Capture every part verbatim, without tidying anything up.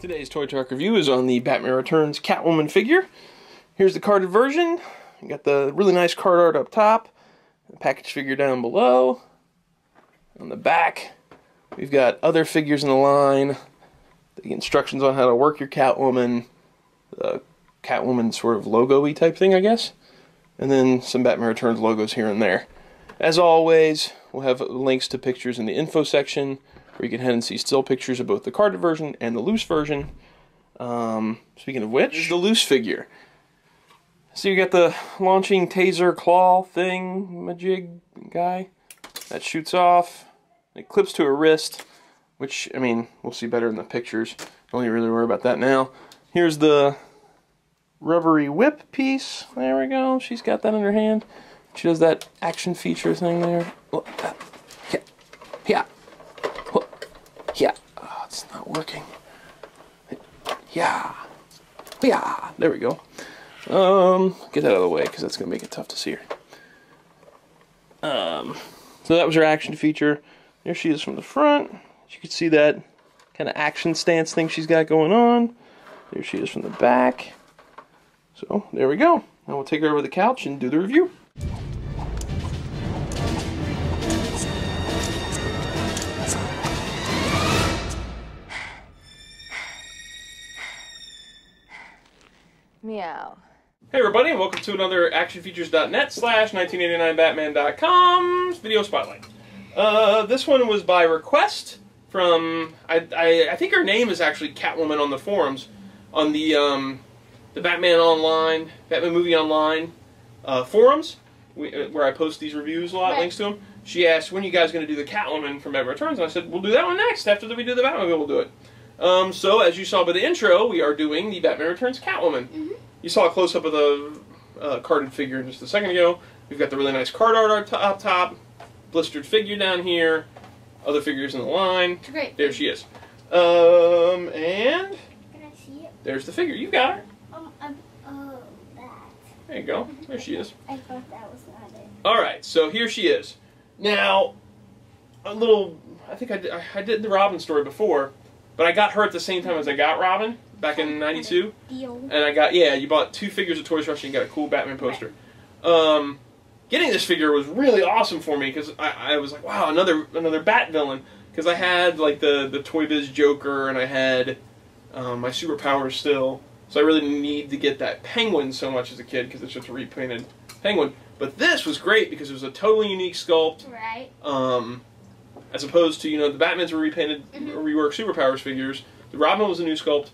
Today's Toy Talk review is on the Batman Returns Catwoman figure. Here's the carded version. You got the really nice card art up top, the package figure down below. On the back, we've got other figures in the line, the instructions on how to work your Catwoman, the Catwoman sort of logo-y type thing, I guess, and then some Batman Returns logos here and there. As always, we'll have links to pictures in the info section, where you can head and see still pictures of both the carded version and the loose version. Um, speaking of which, the loose figure. So you got the launching taser claw thing, majig guy, that shoots off. It clips to a wrist, which, I mean, we'll see better in the pictures. Don't even really worry about that now. Here's the rubbery whip piece. There we go. She's got that in her hand. She does that action feature thing there. Yeah. Yeah. Yeah. Oh, it's not working. Yeah. Yeah. There we go. Um, get that out of the way, because that's going to make it tough to see her. Um... So that was her action feature. There she is from the front. You can see that kind of action stance thing she's got going on. There she is from the back. So there we go. Now we'll take her over the couch and do the review. Meow. Hey everybody, welcome to another ActionFeatures.net slash nineteen eighty-nine Batman dot com's video spotlight. Uh, this one was by request from, I, I, I think her name is actually Catwoman on the forums, on the um, the Batman Online, Batman Movie Online uh, forums, we, uh, where I post these reviews a lot, right. Links to them. She asked, when are you guys going to do the Catwoman from Batman Returns? And I said, we'll do that one next. After we do the Batman, we'll do it. Um, so, as you saw by the intro, we are doing the Batman Returns Catwoman. Mm-hmm. You saw a close-up of the uh, carded figure just a second ago. We've got the really nice card art up top, blistered figure down here, other figures in the line. Great. There she is. Um, and... Can I see it? There's the figure. You got her. Um, um, oh, that. There you go. There she is. I thought that was not it. Alright, so here she is. Now, a little... I think I did, I did the Robin story before, but I got her at the same time as I got Robin. Back in ninety-two, and I got, yeah, you bought two figures of Toys R Us and got a cool Batman poster. Right. Um, getting this figure was really awesome for me, because I, I was like, wow, another another Bat villain, because I had, like, the, the Toy Biz Joker, and I had um, my Superpowers still, so I really didn't need to get that Penguin so much as a kid, because it's just a repainted Penguin. But this was great, because it was a totally unique sculpt, right. um, as opposed to, you know, the Batmans were repainted, mm-hmm. reworked Superpowers figures, the Robin was a new sculpt,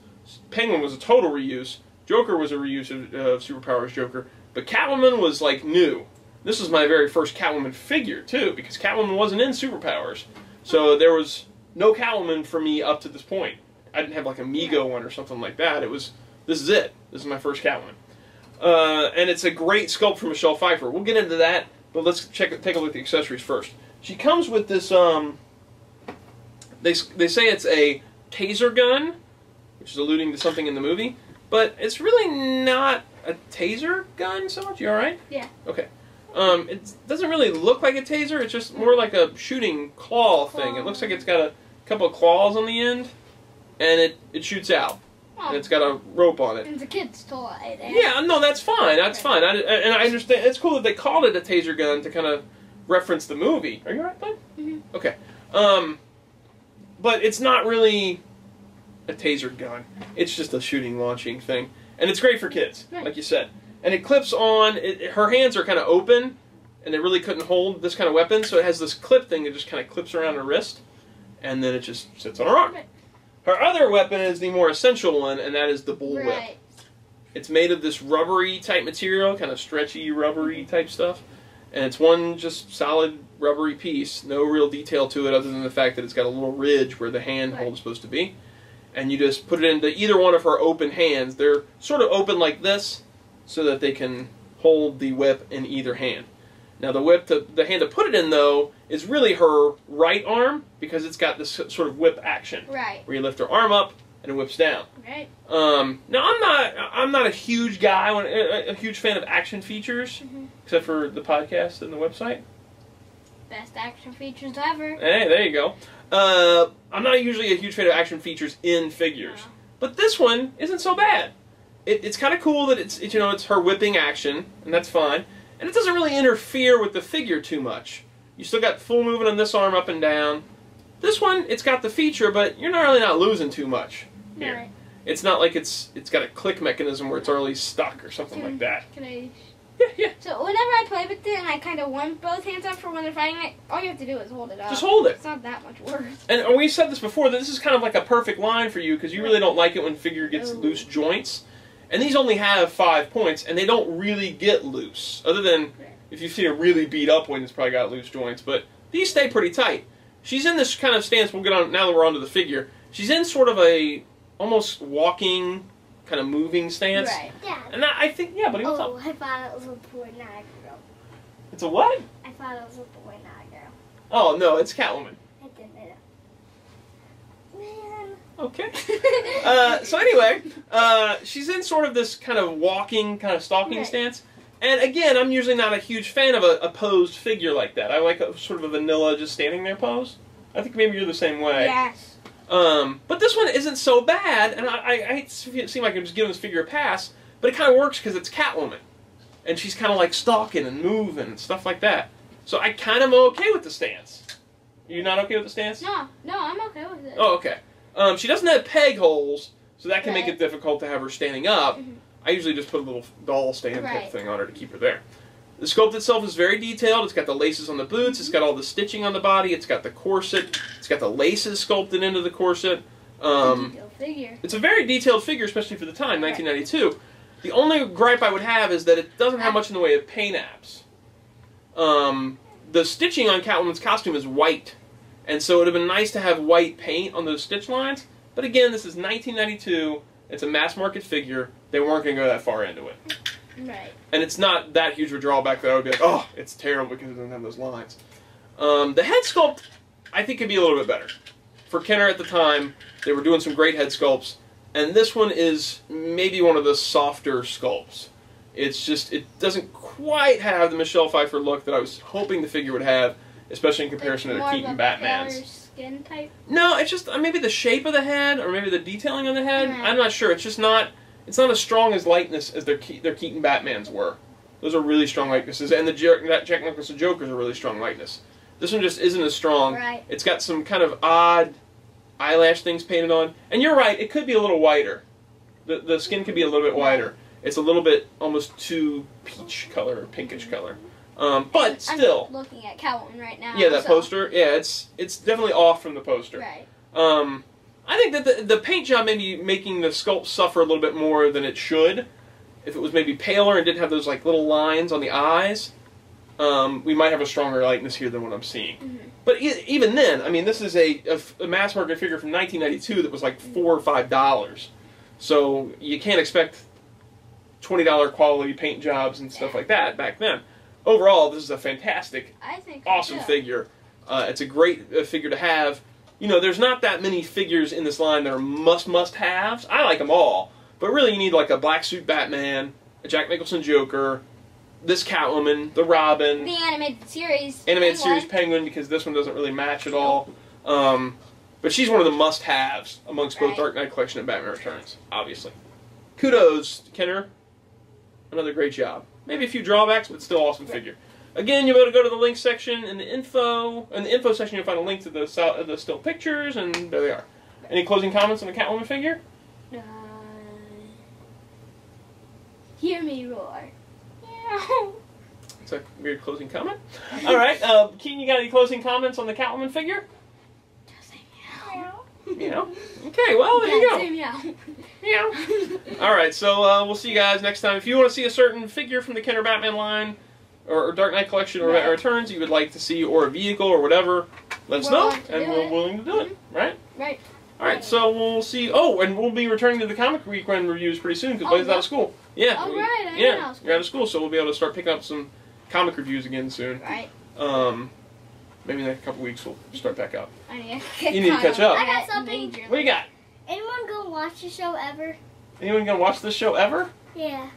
Penguin was a total reuse. Joker was a reuse of uh, Superpowers Joker. But Catwoman was, like, new. This was my very first Catwoman figure, too, because Catwoman wasn't in Superpowers. So there was no Catwoman for me up to this point. I didn't have, like, a Mego one or something like that. It was, this is it. This is my first Catwoman. Uh, and it's a great sculpt from Michelle Pfeiffer. We'll get into that, but let's check take a look at the accessories first. She comes with this, um... They, they say it's a taser gun, which is alluding to something in the movie, but it's really not a taser gun so much. You alright? Yeah. Okay. Um, it doesn't really look like a taser, it's just more like a shooting claw thing. Claw. It looks like it's got a couple of claws on the end, and it, it shoots out. Oh. And it's got a rope on it. It's a kid's toy. Then. Yeah, no, that's fine, that's fine. I, and I understand, it's cool that they called it a taser gun to kind of reference the movie. Are you alright, bud? Mm-hmm. Okay. Um, but it's not really a taser gun. It's just a shooting, launching thing. And it's great for kids, right. Like you said. And it clips on, it, it, her hands are kind of open, and they really couldn't hold this kind of weapon, so it has this clip thing that just kind of clips around her wrist, and then it just sits on her arm. Right. Her other weapon is the more essential one, and that is the bullwhip. Right. It's made of this rubbery type material, kind of stretchy, rubbery type stuff, and it's one just solid rubbery piece, no real detail to it other than the fact that it's got a little ridge where the hand right. hold is supposed to be. And you just put it into either one of her open hands. They're sort of open like this so that they can hold the whip in either hand. Now the whip, to, the hand to put it in though, is really her right arm because it's got this sort of whip action. Right. Where you lift her arm up and it whips down. Right. Um, now I'm not, I'm not a huge guy, a huge fan of action features, mm-hmm. except for the podcast and the website. Best action features ever. Hey, there you go. Uh, I'm not usually a huge fan of action features in figures. But this one isn't so bad. It, it's kind of cool that it's, it, you know, it's her whipping action, and that's fine. And it doesn't really interfere with the figure too much. You still got full movement on this arm up and down. This one, it's got the feature, but you're not really not losing too much. All right. It's not like it's it's got a click mechanism where it's already stuck or something can, like that. Can I? Yeah, yeah. So whenever I play with it and I kind of want both hands up for when they're fighting it, all you have to do is hold it up. Just hold it. It's not that much work. And we said this before, that this is kind of like a perfect line for you because you really don't like it when figure gets oh. loose joints. And these only have five points, and they don't really get loose. Other than if you see a really beat up one, it's probably got loose joints. But these stay pretty tight. She's in this kind of stance. We'll get on now that we're onto the figure. She's in sort of a almost walking, kind of moving stance. Right. Yeah. And I, I think, yeah, buddy, what's oh, up? Oh, I thought it was a boy, not a girl. It's a what? I thought it was a boy, not a girl. Oh, no, it's Catwoman. I didn't know. Man. Okay. uh, so anyway, uh, she's in sort of this kind of walking, kind of stalking right. stance. And again, I'm usually not a huge fan of a, a posed figure like that. I like a sort of a vanilla just standing there pose. I think maybe you're the same way. Yes. Um, but this one isn't so bad, and I, I, I seem like I'm just giving this figure a pass, but it kind of works because it's Catwoman. And she's kind of like stalking and moving and stuff like that. So I kind of am okay with the stance. You're not okay with the stance? No, no, I'm okay with it. Oh, okay. Um, she doesn't have peg holes, so that can right. make it difficult to have her standing up. Mm-hmm. I usually just put a little doll stand right. type thing on her to keep her there. The sculpt itself is very detailed. It's got the laces on the boots. It's got all the stitching on the body. It's got the corset. It's got the laces sculpted into the corset. Um, it's a detailed figure. It's a very detailed figure, especially for the time, nineteen ninety-two. The only gripe I would have is that it doesn't have much in the way of paint apps. Um, the stitching on Catwoman's costume is white, and so it would have been nice to have white paint on those stitch lines. But again, this is nineteen ninety-two. It's a mass market figure. They weren't going to go that far into it. Right. And it's not that huge of a drawback that I would be like, oh, it's terrible because it doesn't have those lines. Um, the head sculpt, I think, could be a little bit better. For Kenner at the time, they were doing some great head sculpts, and this one is maybe one of the softer sculpts. It's just, it doesn't quite have the Michelle Pfeiffer look that I was hoping the figure would have, especially in comparison like to the Keaton Batmans. More of a skin type? No, it's just maybe the shape of the head, or maybe the detailing on the head. Right. I'm not sure. It's just not... It's not as strong as lightness as their Ke their Keaton Batmans were. Those are really strong likenesses, and the Jer that Jack Nicholson Joker's a really strong likeness. This one just isn't as strong. Right. It's got some kind of odd eyelash things painted on, and you're right. It could be a little wider. The the skin could be a little bit wider. It's a little bit almost too peach color or pinkish color, um, but still. I'm looking at Catwoman right now. Yeah, that so. poster. Yeah, it's it's definitely off from the poster. Right. Um. I think that the, the paint job may be making the sculpt suffer a little bit more than it should. If it was maybe paler and didn't have those like little lines on the eyes, um, we might have a stronger likeness here than what I'm seeing. Mm-hmm. But e even then, I mean, this is a, a, a mass market figure from nineteen ninety-two that was like four or five dollars. So you can't expect twenty dollar quality paint jobs and stuff like that back then. Overall, this is a fantastic, I think awesome I figure. Uh, it's a great uh, figure to have. You know, there's not that many figures in this line that are must, must-haves. I like them all. But really, you need, like, a black suit Batman, a Jack Nicholson Joker, this Catwoman, the Robin. The animated series. Animated Penguin. series Penguin, because this one doesn't really match at all. Um, but she's one of the must-haves amongst right. both Dark Knight Collection and Batman Returns, obviously. Kudos, Kenner. Another great job. Maybe a few drawbacks, but still awesome right. figure. Again, you'll be able to go to the link section in the info. In the info section, you'll find a link to the, the still pictures, and there they are. Any closing comments on the Catwoman figure? Uh, hear me roar. It's a weird closing comment. All right, uh, Keaton, you got any closing comments on the Catwoman figure? You know? Okay, well, there you go. Yeah. Yeah. All right, so uh, we'll see you guys next time. If you want to see a certain figure from the Kenner Batman line, or Dark Knight Collection or right. Returns you would like to see, or a vehicle or whatever, let us know, and we're it. willing to do it, right? Right. All right, right, so we'll see. Oh, and we'll be returning to the Comic Week reviews pretty soon, because oh, Blaze's no. out of school. Yeah. Oh, we, right, I yeah, you're out of school, so we'll be able to start picking up some comic reviews again soon. Right. Um, maybe in a couple weeks we'll start back up. I need to catch up. You need to catch up. I got something. What do you got? Anyone gonna watch the show ever? Anyone gonna watch this show ever? Yeah.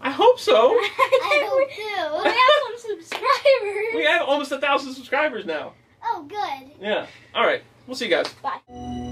I hope so. I hope too. We have some subscribers. We have almost a thousand subscribers now. Oh, good. Yeah. All right. We'll see you guys. Bye.